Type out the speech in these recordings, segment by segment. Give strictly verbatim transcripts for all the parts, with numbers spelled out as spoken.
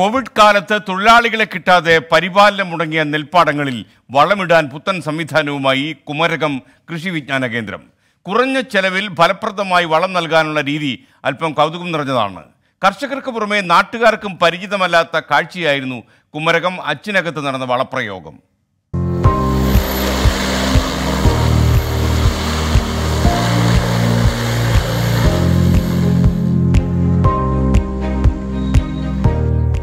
Covid കാലത്തെ തൊഴിലാളികളെ കിട്ടാതെ പരിപാലനം മുടങ്ങിയ നെൽപ്പാടങ്ങളിൽ വളമിടാൻ പുത്തൻ സംവിധാനവുമായി കുമരകം കൃഷി വിജ്ഞാന കേന്ദ്രം. കുറഞ്ഞ ചെലവിൽ ഫലപ്രദമായി വളം നൽകാനുള്ള രീതി അല്പം കൗതുകം നിറഞ്ഞതാണ്. കർഷകർക്ക് പുറമെ നാട്ടുകാർക്കും പരിചിതമല്ലാത്ത കാഴ്ചയായിരുന്നു കുമരകം അച്ചിനകത്ത് നടന്ന വളപ്രയോഗം.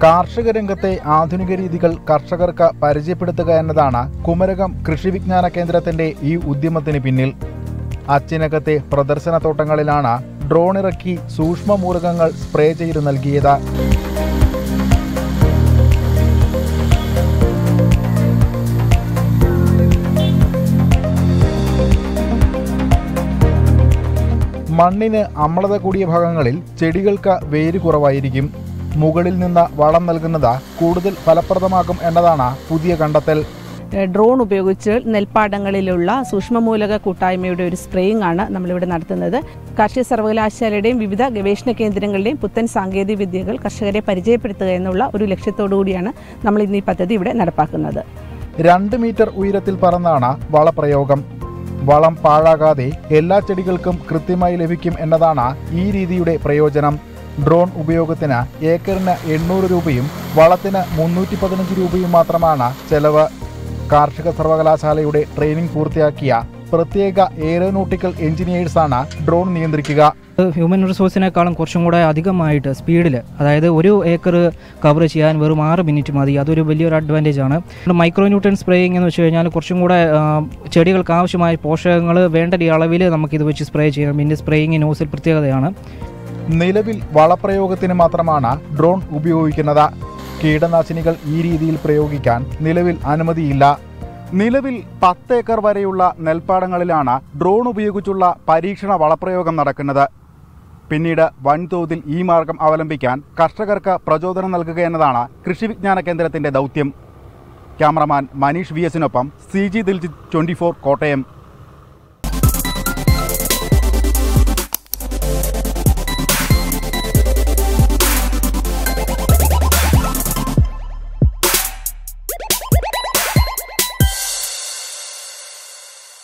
കാർഷിക രംഗത്തെ ആധുനിക രീതികൾ കർഷകർക്ക് പരിചയപ്പെടുത്തുക എന്നതാണ് കുമരകം കൃഷി വിജ്ഞാന കേന്ദ്രത്തിൻ്റെ ഈ ഉദ്യമത്തിന് പിന്നിൽ. അച്ചിനകത്തെ പ്രദർശനത്തോട്ടങ്ങളിലാണ് ഡ്രോണിറക്കി സൂക്ഷ്മ മൂലകങ്ങൾ സ്പ്രേ ചെയ്തു നൽകിയത്. മണ്ണിന് അമ്ലത കൂടിയ ഭാഗങ്ങളിൽ ചെടികൾക്ക് വേര് കുറവായിരിക്കും. മുകളിൽ നിന്ന് വളം നൽകുന്നത് കൂടുതൽ ഫലപ്രദമാകും എന്നതാണ് പുതിയ കണ്ടെത്തൽ. ഡ്രോൺ ഉപയോഗിച്ച് നെൽപ്പാടങ്ങളിലുള്ള സൂക്ഷ്മമൂലക കൂട്ടായ്മയുടെ ഒരു സ്പ്രേയിങ് ആണ് നമ്മളിവിടെ നടത്തുന്നത്. കാർഷിക സർവകലാശാലയുടെയും വിവിധ ഗവേഷണ കേന്ദ്രങ്ങളുടെയും പുത്തൻ സാങ്കേതിക വിദ്യകൾ കർഷകരെ പരിചയപ്പെടുത്തുക എന്നുള്ള ഒരു ലക്ഷ്യത്തോടു കൂടിയാണ് നമ്മൾ ഇന്ന് ഈ പദ്ധതി ഇവിടെ നടപ്പാക്കുന്നത്. രണ്ട് മീറ്റർ ഉയരത്തിൽ പറന്നാണ് വളപ്രയോഗം. വളം പാഴാകാതെ എല്ലാ ചെടികൾക്കും കൃത്യമായി ലഭിക്കും എന്നതാണ് ഈ രീതിയുടെ പ്രയോജനം. ഡ്രോൺ ഉപയോഗത്തിന് ഏക്കറിന് എണ്ണൂറ് രൂപയും വളത്തിന് മുന്നൂറ്റി പതിനഞ്ച് രൂപയും മാത്രമാണ് ചെലവ്. കാർഷിക സർവകലാശാലയുടെ ട്രെയിനിങ് പൂർത്തിയാക്കിയ പ്രത്യേക എയറോനോട്ടിക്കൽ എഞ്ചിനീയേഴ്സാണ് ഡ്രോൺ നിയന്ത്രിക്കുക. ഹ്യൂമൻ റിസോഴ്സിനേക്കാളും കുറച്ചും കൂടെ അധികമായിട്ട് സ്പീഡിൽ, അതായത് ഒരു ഏക്കർ കവർ ചെയ്യാൻ വെറും ആറ് മിനിറ്റ് മതി. അതൊരു വലിയൊരു അഡ്വാൻറ്റേജ് ആണ്. മൈക്രോന്യൂട്രൻ സ്പ്രേയിങ് എന്ന് വെച്ച് കഴിഞ്ഞാൽ കുറച്ചും കൂടെ ചെടികൾക്ക് ആവശ്യമായ പോഷകങ്ങൾ വേണ്ട അളവിൽ നമുക്കിത് വെച്ച് സ്പ്രേ ചെയ്യണം. ഇതിൻ്റെ സ്പ്രേയിങ് നോസിൽ പ്രത്യേകതയാണ്. നിലവിൽ വളപ്രയോഗത്തിന് മാത്രമാണ് ഡ്രോൺ ഉപയോഗിക്കുന്നത്. കീടനാശിനികൾ ഈ രീതിയിൽ പ്രയോഗിക്കാൻ നിലവിൽ അനുമതിയില്ല. നിലവിൽ പത്ത് ഏക്കർ വരെയുള്ള നെൽപ്പാടങ്ങളിലാണ് ഡ്രോൺ ഉപയോഗിച്ചുള്ള പരീക്ഷണ വളപ്രയോഗം നടക്കുന്നത്. പിന്നീട് വൻതോതിൽ ഈ മാർഗം അവലംബിക്കാൻ കർഷകർക്ക് പ്രചോദനം നൽകുക എന്നതാണ് കൃഷി വിജ്ഞാന കേന്ദ്രത്തിൻ്റെ ദൗത്യം. ക്യാമറമാൻ മനീഷ് വി എസിനൊപ്പം C G Diljith, twenty four Kottayam.